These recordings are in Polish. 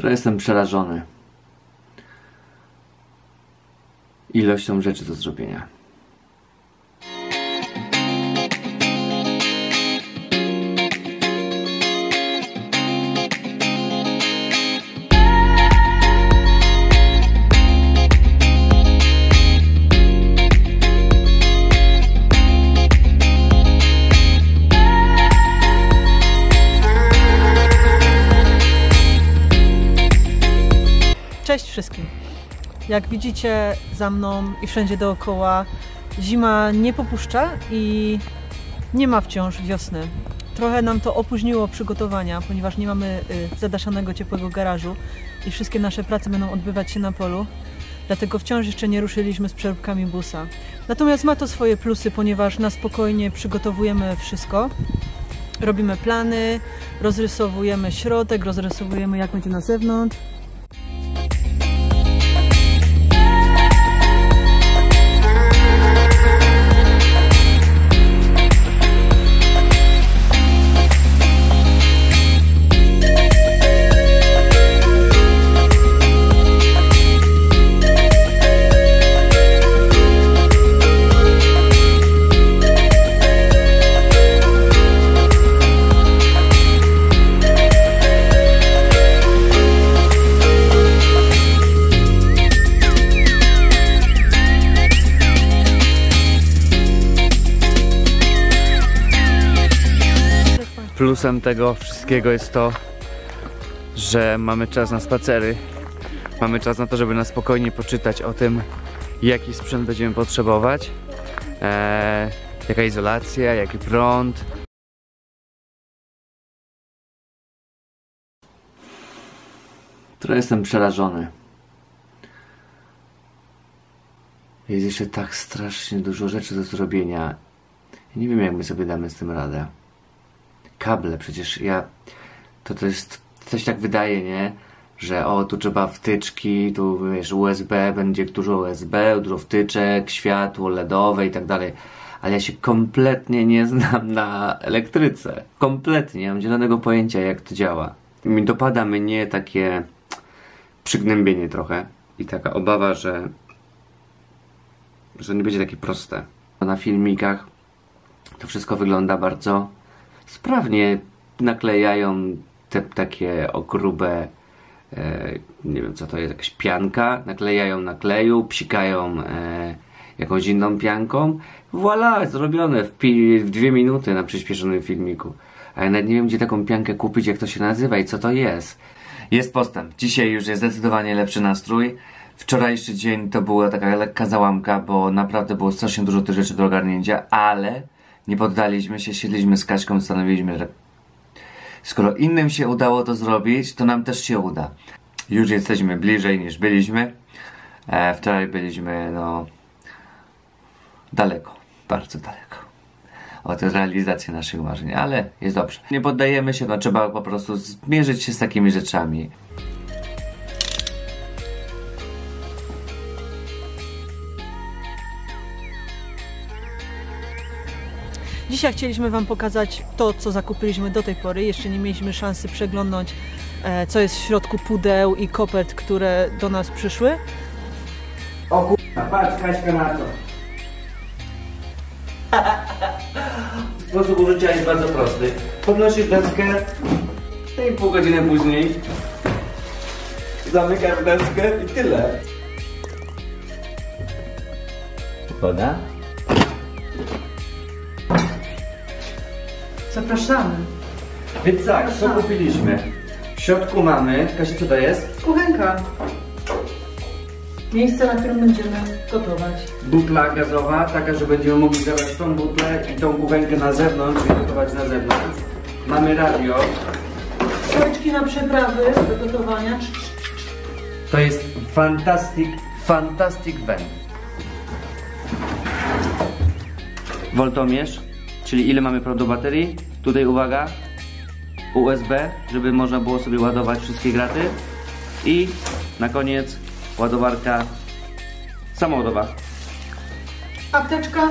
Trochę jestem przerażony ilością rzeczy do zrobienia. Cześć wszystkim! Jak widzicie, za mną i wszędzie dookoła zima nie popuszcza i nie ma wciąż wiosny. Trochę nam to opóźniło przygotowania, ponieważ nie mamy zadaszanego ciepłego garażu i wszystkie nasze prace będą odbywać się na polu, dlatego wciąż jeszcze nie ruszyliśmy z przeróbkami busa. Natomiast ma to swoje plusy, ponieważ na spokojnie przygotowujemy wszystko. Robimy plany, rozrysowujemy środek, rozrysowujemy jak będzie na zewnątrz. Plusem tego wszystkiego jest to, że mamy czas na spacery, mamy czas na to, żeby na spokojnie poczytać o tym, jaki sprzęt będziemy potrzebować, jaka izolacja, jaki prąd. Trochę jestem przerażony. Jest jeszcze tak strasznie dużo rzeczy do zrobienia. Nie wiem, jak my sobie damy z tym radę. Kable, przecież to jest, coś tak wydaje, nie? Że o, tu trzeba wtyczki, tu wiesz, USB, będzie dużo USB, dużo wtyczek, światło LEDowe i tak dalej. Ale ja się kompletnie nie znam na elektryce. Kompletnie, nie mam zielonego pojęcia, jak to działa. Mi dopada mnie takie przygnębienie trochę i taka obawa, że nie będzie takie proste. Na filmikach to wszystko wygląda bardzo sprawnie, naklejają te takie grube, nie wiem co to jest, jakaś pianka, naklejają na kleju, psikają jakąś inną pianką. Voilà, zrobione w 2 minuty na przyspieszonym filmiku. A ja nawet nie wiem, gdzie taką piankę kupić, jak to się nazywa i co to jest. Jest postęp. Dzisiaj już jest zdecydowanie lepszy nastrój. Wczorajszy dzień to była taka lekka załamka, bo naprawdę było strasznie dużo tych rzeczy do ogarnięcia, ale nie poddaliśmy się, siedliśmy z Kaśką, ustanowiliśmy, że skoro innym się udało to zrobić, to nam też się uda. Już jesteśmy bliżej niż byliśmy. Wczoraj byliśmy, no, daleko, bardzo daleko od realizacji naszych marzeń, ale jest dobrze. Nie poddajemy się, no trzeba po prostu zmierzyć się z takimi rzeczami. Dzisiaj chcieliśmy wam pokazać to, co zakupiliśmy do tej pory. Jeszcze nie mieliśmy szansy przeglądnąć, co jest w środku pudeł i kopert, które do nas przyszły. O kurwa, patrz Kaśka na to. Sposób użycia jest bardzo prosty. Podnosisz deskę i pół godziny później zamykasz deskę i tyle. Woda? Zapraszamy. Więc tak, co kupiliśmy? W środku mamy, Kasia, co to jest? Kuchenka. Miejsce, na którym będziemy gotować. Butla gazowa, taka, że będziemy mogli zabrać tą butlę i tą kuchenkę na zewnątrz i gotować na zewnątrz. Mamy radio. Słoiczki na przeprawy do gotowania. To jest fantastic van. Woltomierz. Czyli ile mamy prądu baterii, tutaj uwaga, USB, żeby można było sobie ładować wszystkie graty i na koniec ładowarka samochodowa. Apteczka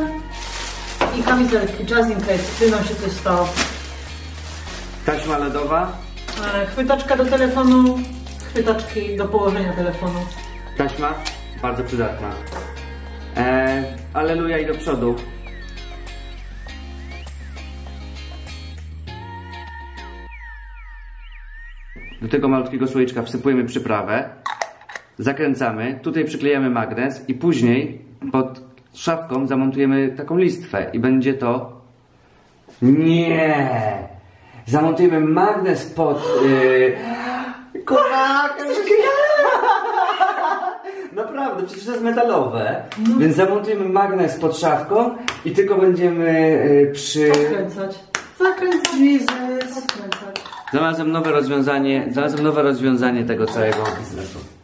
i kamizelki, just in case, czy nam się coś stało. Taśma LEDowa. Chwytaczka do telefonu, chwytaczki do położenia telefonu. Taśma bardzo przydatna. Aleluja i do przodu. Do tego malutkiego słoiczka wsypujemy przyprawę, zakręcamy, tutaj przyklejamy magnes i później pod szafką zamontujemy taką listwę i będzie to... Nie! Zamontujemy magnes pod... Kochana! Naprawdę, przecież to jest metalowe, więc zamontujemy magnes pod szafką i tylko będziemy Zakręcać. Znalazłem nowe rozwiązanie tego całego biznesu.